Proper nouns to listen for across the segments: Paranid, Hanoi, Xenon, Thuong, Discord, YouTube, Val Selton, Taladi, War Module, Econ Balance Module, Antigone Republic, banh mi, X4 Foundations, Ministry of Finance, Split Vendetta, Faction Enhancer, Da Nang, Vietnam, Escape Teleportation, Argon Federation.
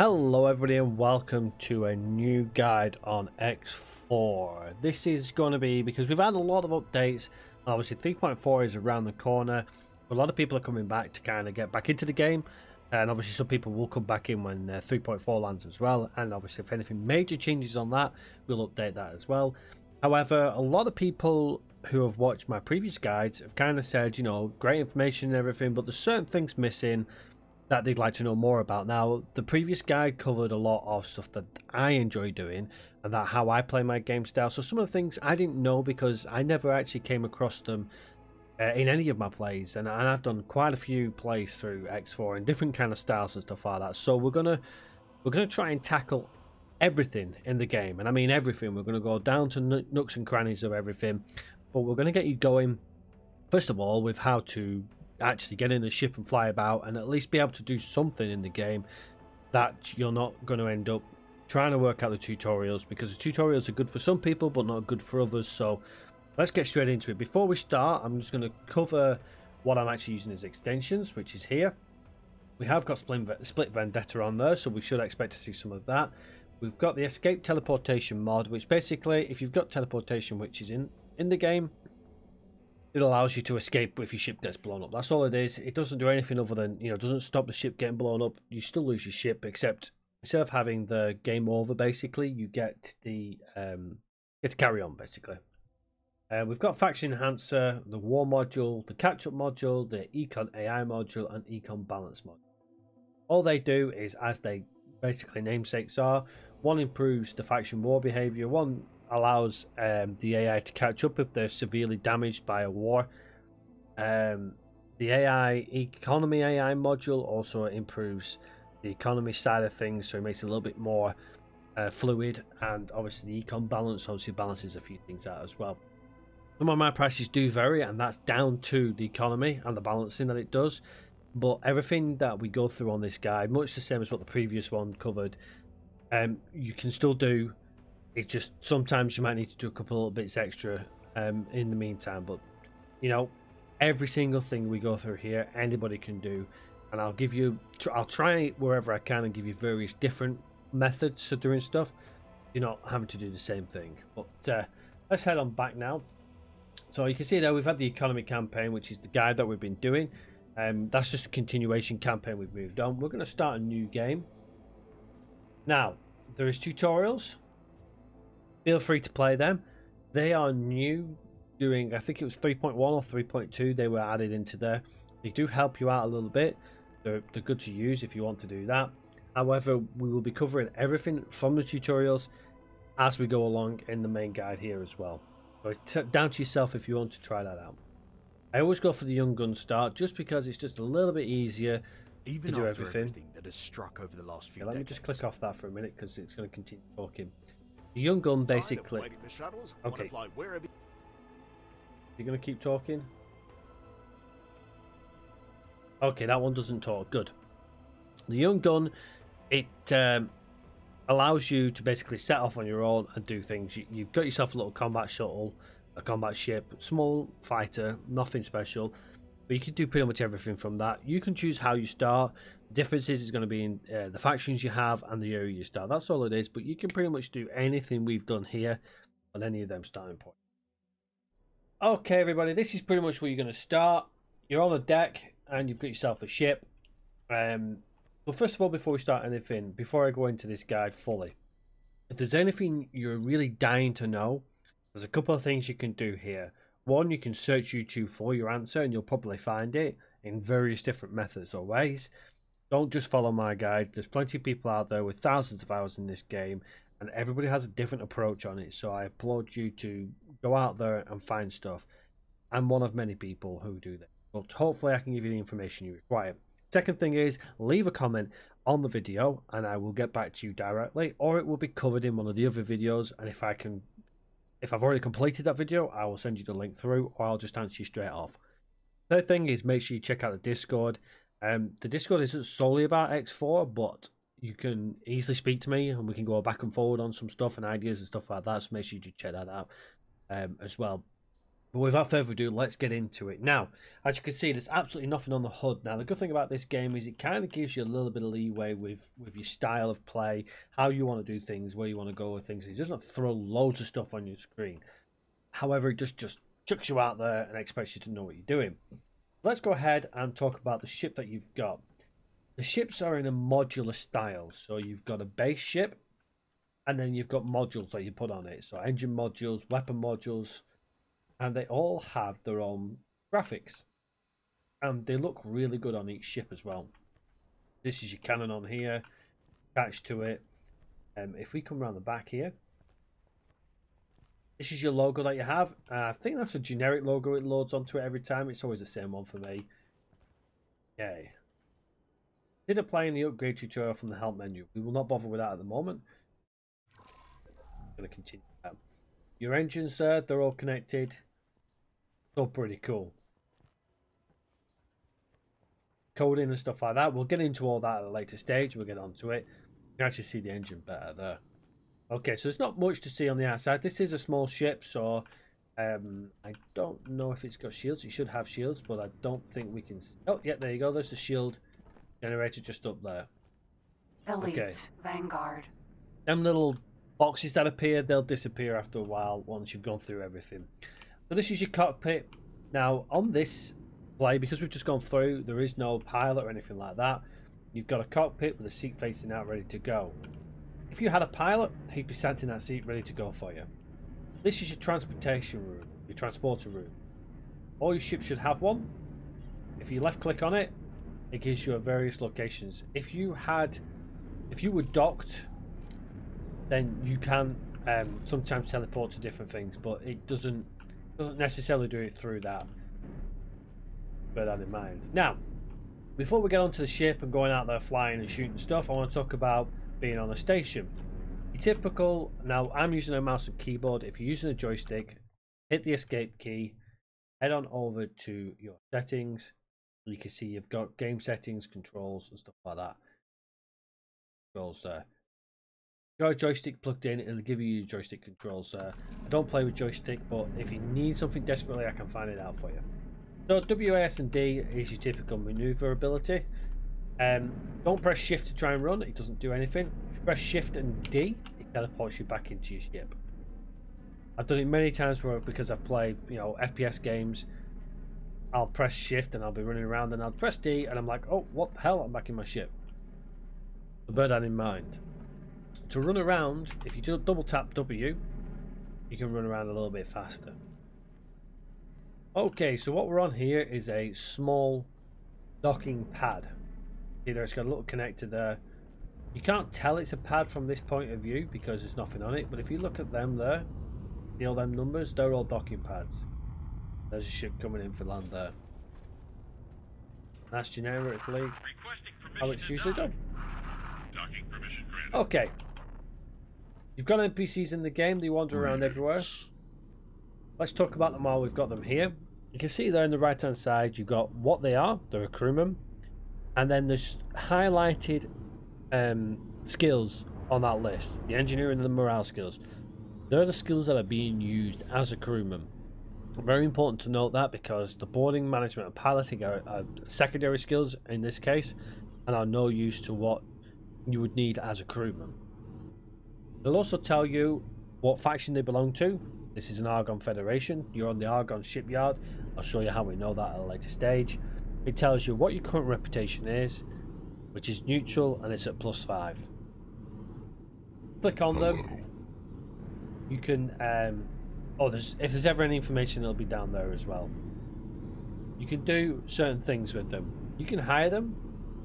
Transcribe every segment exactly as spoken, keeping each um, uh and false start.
Hello everybody and welcome to a new guide on X four. This is going to be, because we've had a lot of updates, obviously three point four is around the corner. A lot of people are coming back to kind of get back into the game, and obviously some people will come back in when uh, three point four lands as well, and obviously if anything major changes on that, we'll update that as well. However, a lot of people who have watched my previous guides have kind of said, you know, great information and everything, but there's certain things missing that they'd like to know more about. Now, the previous guide covered a lot of stuff that I enjoy doing and that how I play my game style. So some of the things I didn't know because I never actually came across them uh, in any of my plays. And, and I've done quite a few plays through X four in different kind of styles and stuff like that. So we're gonna we're gonna try and tackle everything in the game, and I mean everything. We're gonna go down to nooks and crannies of everything, but we're gonna get you going first of all with how to actually get in the ship and fly about and at least be able to do something in the game that you're not going to end up trying to work out the tutorials, because the tutorials are good for some people but not good for others. So let's get straight into it. Before we start, I'm just going to cover what I'm actually using as extensions, which is here. We have got Split Vendetta on there, so we should expect to see some of that. We've got the Escape Teleportation mod, which basically if you've got teleportation which is in in the game, it allows you to escape if your ship gets blown up. That's all it is. It doesn't do anything other than, you know, doesn't stop the ship getting blown up. You still lose your ship, except instead of having the game over, basically, you get the um, get to carry on, basically. Uh, we've got Faction Enhancer, the War Module, the Catchup Module, the Econ A I Module, and Econ Balance Module. All they do is, as they basically namesakes are, one improves the faction war behavior, one allows um, the A I to catch up if they're severely damaged by a war. Um, the A I economy A I module also improves the economy side of things, so it makes it a little bit more uh, fluid, and obviously the econ balance obviously balances a few things out as well. Some of my prices do vary, and that's down to the economy and the balancing that it does, but everything that we go through on this guide, much the same as what the previous one covered, um, you can still do. It just sometimes you might need to do a couple of bits extra um, in the meantime, but you know, every single thing we go through here anybody can do, and I'll give you I'll try wherever I can and give you various different methods of doing stuff. You're not having to do the same thing. But uh, let's head on back now. So you can see there we've had the economy campaign, which is the guide that we've been doing, and um, that's just a continuation campaign. We've moved on. We're going to start a new game now. There is tutorials. Feel free to play them. They are new, doing I think it was three point one or three point two they were added into there. They do help you out a little bit. They're, they're good to use if you want to do that. However, we will be covering everything from the tutorials as we go along in the main guide here as well. So it's down to yourself if you want to try that out. I always go for the young gun start just because it's just a little bit easier Even to do everything. everything that has struck over the last few yeah, let decades. me just click off that for a minute because it's going to continue talking. The young gun basically. Okay. You're gonna keep talking. Okay, that one doesn't talk. Good. The young gun, it um, allows you to basically set off on your own and do things. You, you've got yourself a little combat shuttle, a combat ship, small fighter, nothing special, but you can do pretty much everything from that. You can choose how you start. The difference is, is going to be in uh, the factions you have and the area you start. That's all it is, but you can pretty much do anything we've done here on any of them starting points. Okay, everybody, this is pretty much where you're going to start. You're on a deck and you've got yourself a ship. Um, but first of all, before we start anything, before I go into this guide fully, if there's anything you're really dying to know, there's a couple of things you can do here. One, you can search YouTube for your answer and you'll probably find it in various different methods or ways. Don't just follow my guide. There's plenty of people out there with thousands of hours in this game, and everybody has a different approach on it. So I applaud you to go out there and find stuff. I'm one of many people who do that. But hopefully I can give you the information you require. Second thing is, leave a comment on the video and I will get back to you directly, or it will be covered in one of the other videos. And if I can, if I've already completed that video, I will send you the link through, or I'll just answer you straight off. Third thing is, make sure you check out the Discord. Um, the Discord isn't solely about X four, but you can easily speak to me and we can go back and forward on some stuff and ideas and stuff like that, so make sure you do check that out um, as well. But without further ado, let's get into it. Now, as you can see, there's absolutely nothing on the H U D. Now, the good thing about this game is it kind of gives you a little bit of leeway with, with your style of play, how you want to do things, where you want to go with things. It doesn't throw loads of stuff on your screen. However, it just, just chucks you out there and expects you to know what you're doing. Let's go ahead and talk about the ship that you've got. The ships are in a modular style. So you've got a base ship, and then you've got modules that you put on it. So engine modules, weapon modules, and they all have their own graphics, and they look really good on each ship as well. This is your cannon on here, attached to it. Um, if we come around the back here, this is your logo that you have. Uh, I think that's a generic logo. It loads onto it every time. It's always the same one for me. Okay. Did apply in the upgrade tutorial from the help menu. We will not bother with that at the moment. I'm going to continue that. Your engines there, they're all connected. It's all pretty cool. Coding and stuff like that. We'll get into all that at a later stage. We'll get onto it. You can actually see the engine better there. Okay, so there's not much to see on the outside. This is a small ship, so um, I don't know if it's got shields. It should have shields, but I don't think we can... Oh, yeah, there you go. There's the shield generator just up there. Elite, okay. Vanguard. Them little boxes that appear, they'll disappear after a while once you've gone through everything. So this is your cockpit. Now, on this play, because we've just gone through, there is no pilot or anything like that. You've got a cockpit with a seat facing out ready to go. If you had a pilot, he'd be sat in that seat ready to go for you. This is your transportation room, your transporter room. All your ships should have one. If you left click on it, it gives you various locations. If you had, if you were docked, then you can um, sometimes teleport to different things, but it doesn't doesn't necessarily do it through that. Bear that in mind. Now, before we get onto the ship and going out there flying and shooting stuff, I want to talk about being on a station. Your typical, now I'm using a mouse and keyboard. If you're using a joystick, hit the escape key, head on over to your settings. You can see you've got game settings, controls and stuff like that. Controls there. If you've got a joystick plugged in, it'll give you your joystick controls there. I don't play with joystick, but if you need something desperately, I can find it out for you. So W A S and D is your typical maneuverability. Um, don't press shift to try and run, it doesn't do anything. If you press shift and D, it teleports you back into your ship. I've done it many times where, because I've played, you know, F P S games, I'll press shift and I'll be running around and I'll press D and I'm like, oh, what the hell, I'm back in my ship. So bear that in mind. To run around, if you do double tap W, you can run around a little bit faster. Okay, so what we're on here is a small docking pad. There, it's got a little connector there. You can't tell it's a pad from this point of view because there's nothing on it, but if you look at them there, see all them numbers, they're all docking pads. There's a ship coming in for land there. That's generically how it's usually done. Okay, you've got N P Cs in the game, they wander around everywhere. Let's talk about them while we've got them here. You can see there on the right hand side, you've got what they are. They're a crewman. And then there's highlighted um, skills on that list. The engineering and the morale skills. They're the skills that are being used as a crewman. Very important to note that because the boarding, management and piloting are, are secondary skills in this case. And are no use to what you would need as a crewman. They'll also tell you what faction they belong to. This is an Argon Federation. You're on the Argon shipyard. I'll show you how we know that at a later stage. It tells you what your current reputation is, which is neutral, and it's at plus five. Click on them. You can um oh there's if there's ever any information, it'll be down there as well. You can do certain things with them. You can hire them,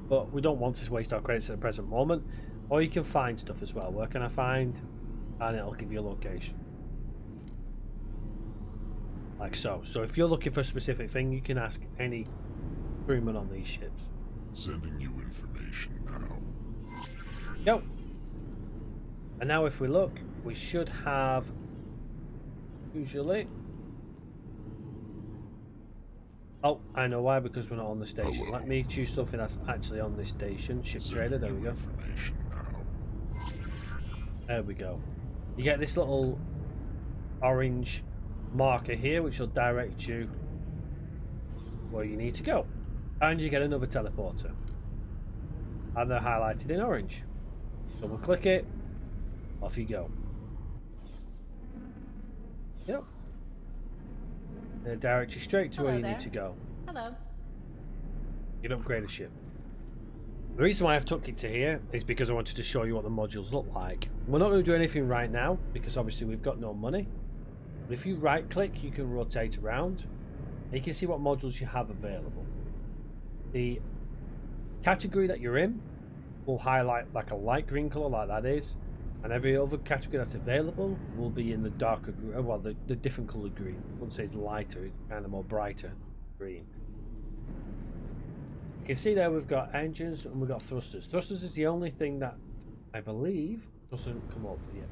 but we don't want to waste our credits at the present moment. Or you can find stuff as well. Where can I find? And it'll give you a location. Like so. So if you're looking for a specific thing, you can ask any crewman on these ships. Sending you information now. Yep. And now if we look, we should have usually... Oh, I know why, because we're not on the station. Hello. Let me choose something that's actually on this station. Ship trailer, there we go. There we go. You get this little orange marker here which will direct you where you need to go, and you get another teleporter, and they're highlighted in orange. Double click it, off you go. Yep, they direct you straight to Hello where you there. need to go. Hello. You can upgrade the ship. The reason why I've took it to here is because I wanted to show you what the modules look like. We're not going to do anything right now because obviously we've got no money. But if you right click, you can rotate around and you can see what modules you have available. The category that you're in will highlight like a light green colour like that is, and every other category that's available will be in the darker, well, the, the different colour green. I wouldn't say it's lighter, it's kind of more brighter green. You can see there we've got engines and we've got thrusters. Thrusters is the only thing that I believe doesn't come up yet.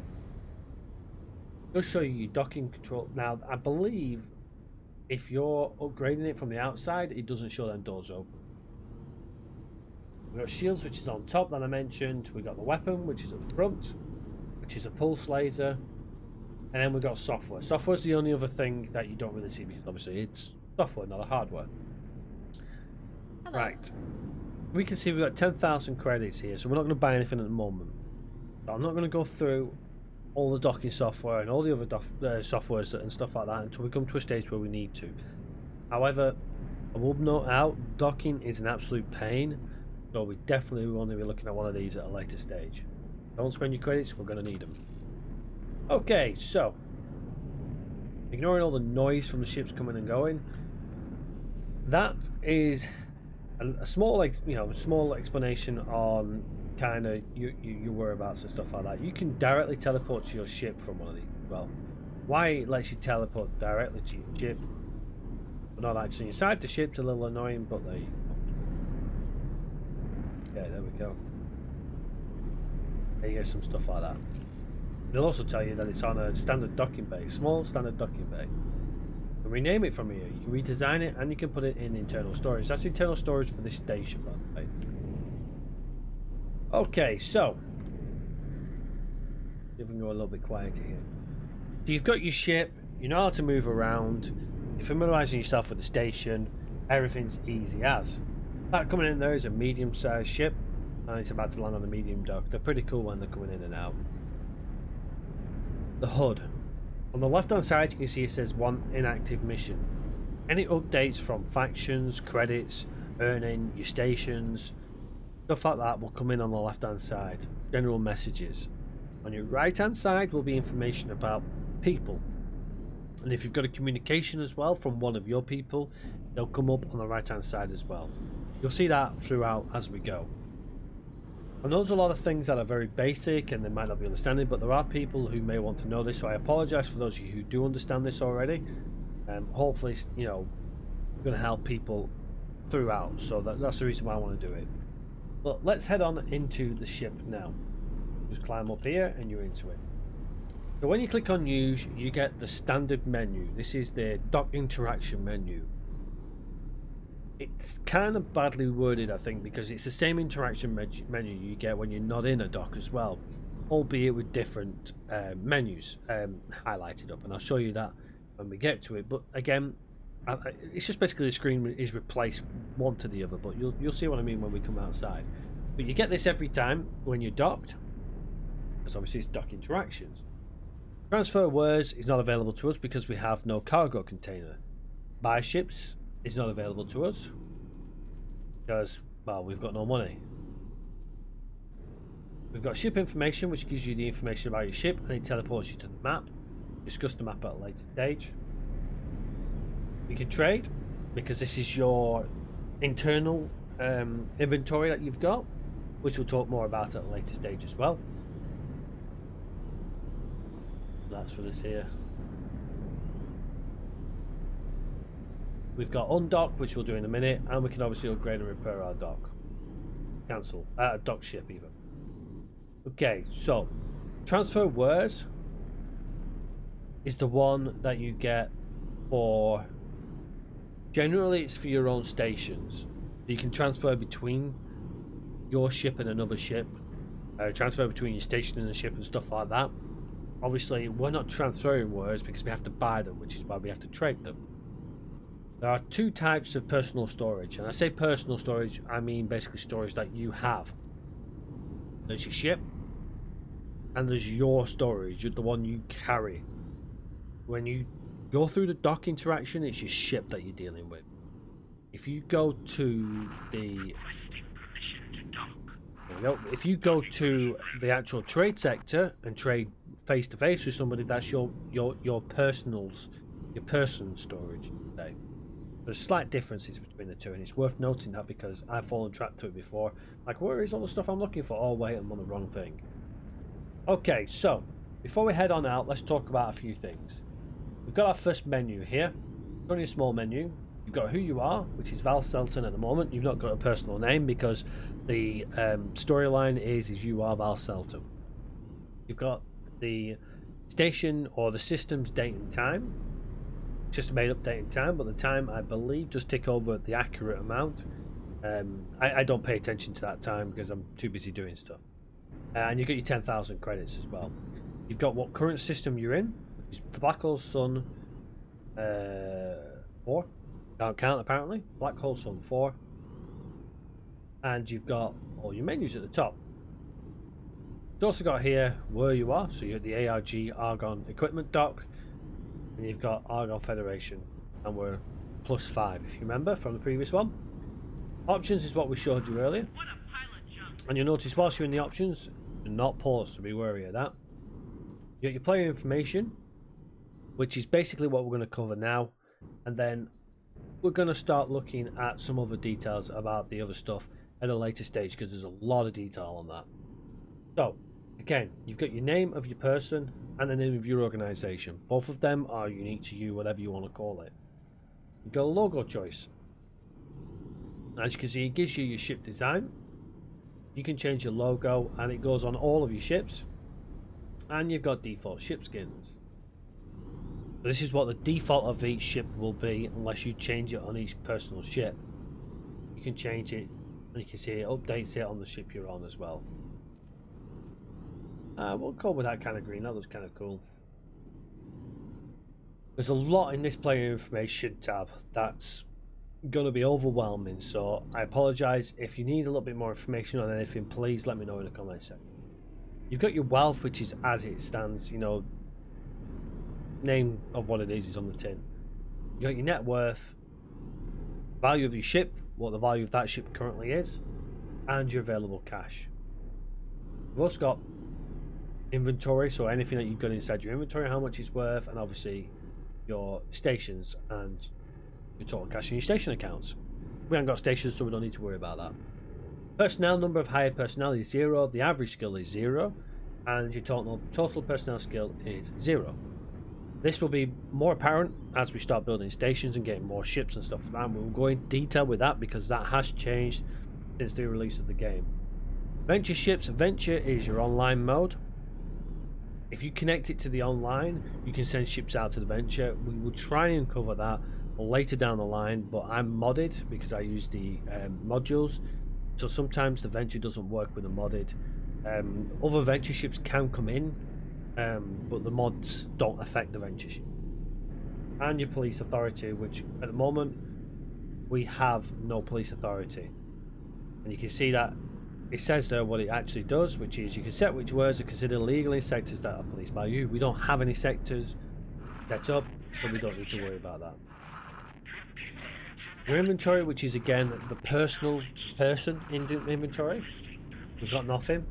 It'll show you your docking control. Now, I believe if you're upgrading it from the outside, it doesn't show them doors open. We've got shields, which is on top that I mentioned. We've got the weapon, which is up front, which is a pulse laser. And then we've got software. Software's the only other thing that you don't really see because obviously it's software, not a hardware. Hello. Right. We can see we've got ten thousand credits here, so we're not going to buy anything at the moment. So I'm not going to go through all the docking software and all the other dof uh, softwares and stuff like that until we come to a stage where we need to. However, I will note out docking is an absolute pain, so we definitely will only be looking at one of these at a later stage. Don't spend your credits, we're going to need them. Okay, so ignoring all the noise from the ships coming and going, that is a, a small, like you know, small explanation on kind of your, your whereabouts and stuff like that. You can directly teleport to your ship from one of these. Well, why it lets you teleport directly to your ship, but not actually inside the ship's a little annoying, but there you go. Okay, there we go. There you get some stuff like that. They'll also tell you that it's on a standard docking bay, small standard docking bay. You can rename it from here, you can redesign it, and you can put it in internal storage. That's internal storage for this station, by the way. Okay, so if we can go a little bit quieter here. So you've got your ship, you know how to move around, you're familiarising yourself with the station, everything's easy as. That coming in there is a medium sized ship and it's about to land on the medium dock. They're pretty cool when they're coming in and out. The H U D. On the left hand side you can see it says one inactive mission. Any updates from factions, credits, earning, your stations, stuff like that will come in on the left hand side, general messages. On your right hand side will be information about people, and if you've got a communication as well from one of your people, they'll come up on the right hand side as well. You'll see that throughout as we go. I know there's a lot of things that are very basic and they might not be understanding, but there are people who may want to know this, so I apologize for those of you who do understand this already. Um, hopefully, you know, we're going to help people throughout, so that, that's the reason why I want to do it. But let's head on into the ship now. Just climb up here and you're into it. So when you click on use, you get the standard menu. This is the dock interaction menu. It's kind of badly worded, I think, because it's the same interaction menu you get when you're not in a dock as well, albeit with different uh, menus um, highlighted up, and I'll show you that when we get to it. But again, it's just basically the screen is replaced one to the other, but you'll, you'll see what I mean when we come outside. But you get this every time when you're docked, because obviously it's dock interactions. Transfer words is not available to us because we have no cargo container. Buy ships is not available to us because, well, we've got no money. We've got ship information, which gives you the information about your ship and it teleports you to the map. Discuss the map at a later stage. You can trade because this is your internal um, inventory that you've got, which we'll talk more about at a later stage as well. That's for this here. We've got undock, which we'll do in a minute, and we can obviously upgrade and repair our dock. Cancel. Uh, dock ship even. Okay, so transfer wares is the one that you get for. Generally it's for your own stations. You can transfer between your ship and another ship, uh, transfer between your station and the ship and stuff like that. obviously we're not transferring words because we have to buy them, which is why we have to trade them. There are two types of personal storage, and I say personal storage, I mean basically storage that you have. There's your ship, and there's your storage, the one you carry. When you go through the dock interaction, it's your ship that you're dealing with. If you go to the there we go. If you go to the actual trade sector and trade face to face with somebody, that's your your your personals, your person storage. There's slight differences between the two, and it's worth noting that because I've fallen trapped to it before. Like, where is all the stuff I'm looking for? Oh wait, I'm on the wrong thing. Okay, so before we head on out, let's talk about a few things. We've got our first menu here. It's only a small menu. You've got who you are, which is Val Selton at the moment. You've not got a personal name because the um, storyline is is you are Val Selton. You've got the station or the system's date and time. Just a made up date and time, but the time I believe just tick over the accurate amount. Um, I, I don't pay attention to that time because I'm too busy doing stuff. Uh, and you get your ten thousand credits as well. You've got what current system you're in, which is Black Hole Sun uh, four. Can't count apparently. Black Hole Sun four. And you've got all your menus at the top. You've also got here where you are, so you're at the A R G Argon Equipment Dock. And you've got Argon Federation, and we're plus five if you remember from the previous one. Options is what we showed you earlier, and you'll notice whilst you're in the options, you're not paused, so be wary of that. You get your player information, which is basically what we're going to cover now, and then we're going to start looking at some other details about the other stuff at a later stage because there's a lot of detail on that. So again, you've got your name of your person and the name of your organization. Both of them are unique to you, whatever you want to call it. You've got a logo choice. As you can see, it gives you your ship design. You can change your logo and it goes on all of your ships. And you've got default ship skins. This is what the default of each ship will be unless you change it on each personal ship. You can change it, and you can see it updates it on the ship you're on as well. Uh, we'll go with that kind of green. That looks kind of cool. There's a lot in this player information tab that's going to be overwhelming, so I apologise. If you need a little bit more information on anything, please let me know in the comment section. You've got your wealth, which is as it stands, you know, name of what it is is on the tin. You've got your net worth, value of your ship, what the value of that ship currently is, and your available cash. You've also got inventory, so anything that you've got inside your inventory, how much it's worth, and obviously your stations and your total cash in your station accounts. We haven't got stations, so we don't need to worry about that. Personnel, number of hired personnel is zero, the average skill is zero, and your total total personnel skill is zero. This will be more apparent as we start building stations and getting more ships and stuff like that. We'll go in detail with that because that has changed since the release of the game. Venture ships, venture is your online mode. If you connect it to the online, you can send ships out to the venture. We will try and cover that later down the line, but I'm modded because I use the um, modules, so sometimes the venture doesn't work with the modded. Um, other venture ships can come in, um, but the mods don't affect the venture ship. And your police authority, which at the moment we have no police authority, and you can see that it says there what it actually does, which is you can set which words are considered illegal in sectors that are policed by you. We don't have any sectors set up, so we don't need to worry about that. Your inventory, which is again the personal person inventory, we've got nothing.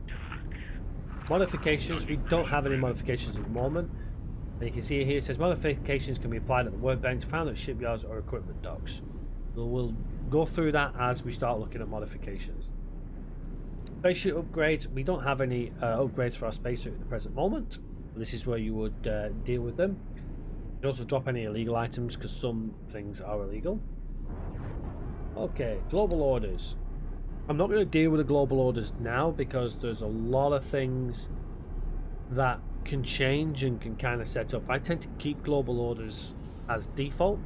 Modifications, we don't have any modifications at the moment. And you can see here it says modifications can be applied at the workbench, found at shipyards or equipment docks. We'll go through that as we start looking at modifications. Spacesuit upgrades, we don't have any uh, upgrades for our spacesuit at the present moment. This is where you would uh, deal with them. You can also drop any illegal items because some things are illegal. Okay, global orders. I'm not going to deal with the global orders now because there's a lot of things that can change and can kind of set up. I tend to keep global orders as default.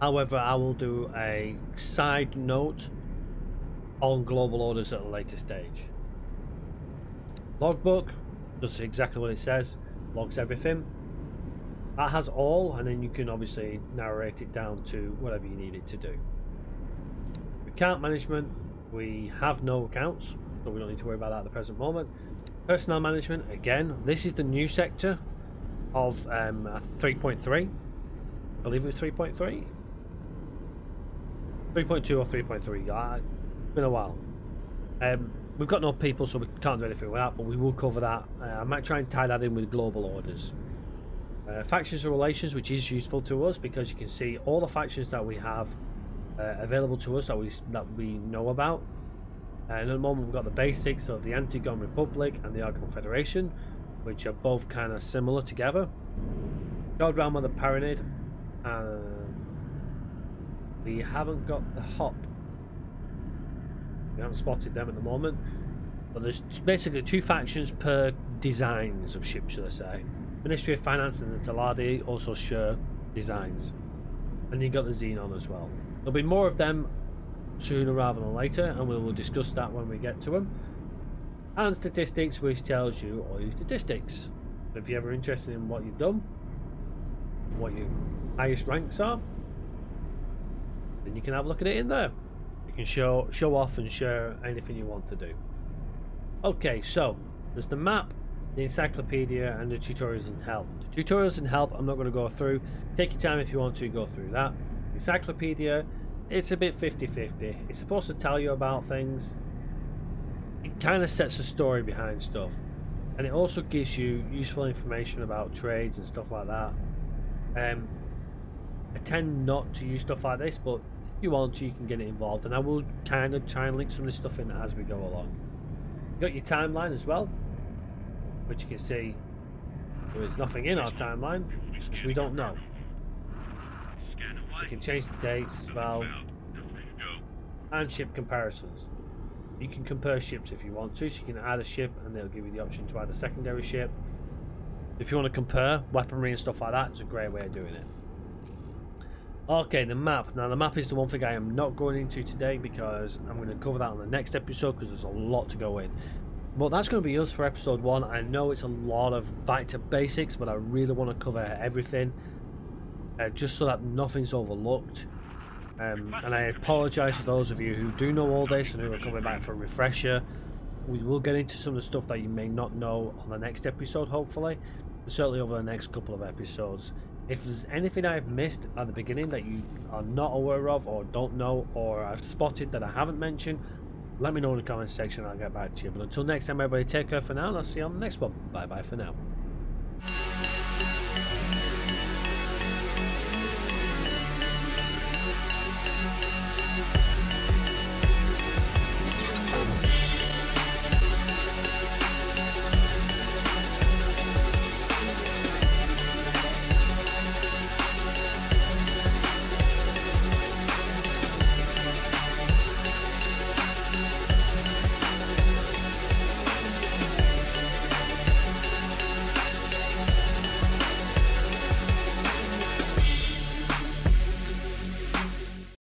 However, I will do a side note on global orders at a later stage. Logbook does exactly what it says. logs everything. That has all, and then you can obviously narrate it down to whatever you need it to do. Account management, we have no accounts, so we don't need to worry about that at the present moment. Personnel management, again, this is the new sector of um, three point three. I believe it was three point three? three point two or three point three, ah, it's been a while. Um, we've got no people, so we can't do anything with that, but we will cover that. Uh, I might try and tie that in with global orders. Uh, factions and relations, which is useful to us because you can see all the factions that we have uh, available to us that we that we know about. Uh, and at the moment we've got the basics of the Antigone Republic and the Argon Federation, which are both kind of similar together. God Realm of the Paranid. And we haven't got the Hop. We haven't spotted them at the moment. But there's basically two factions per designs of ships, shall I say. Ministry of Finance and the Taladi also share designs. And you've got the Xenon as well. There'll be more of them sooner rather than later, and we will discuss that when we get to them. And statistics, which tells you all your statistics. If you're ever interested in what you've done, what your highest ranks are, then you can have a look at it in there. You can show, show off and share anything you want to do. Okay, so there's the map, the encyclopedia, and the tutorials and help. The tutorials and help I'm not going to go through. Take your time if you want to go through that. The encyclopedia, it's a bit fifty fifty. It's supposed to tell you about things. It kind of sets a story behind stuff, and it also gives you useful information about trades and stuff like that. Um, I tend not to use stuff like this, but if you want to, you can get it involved, and I will kind of try and link some of this stuff in as we go along. You've got your timeline as well, which you can see there is nothing in our timeline because we don't know. You can change the dates as well, and ship comparisons. You can compare ships if you want to, so you can add a ship and they'll give you the option to add a secondary ship. If you want to compare weaponry and stuff like that, it's a great way of doing it. Okay, the map. Now the map is the one thing I am not going into today because I'm going to cover that on the next episode because there's a lot to go in. Well, that's going to be us for episode one. I know it's a lot of back to basics, but I really want to cover everything uh, just so that nothing's overlooked. Um, and I apologise to those of you who do know all this and who are coming back for a refresher. We will get into some of the stuff that you may not know on the next episode, hopefully. But certainly over the next couple of episodes. If there's anything I've missed at the beginning that you are not aware of or don't know or I've spotted that I haven't mentioned, let me know in the comment section and I'll get back to you. But until next time, everybody, take care for now, and I'll see you on the next one. Bye bye for now.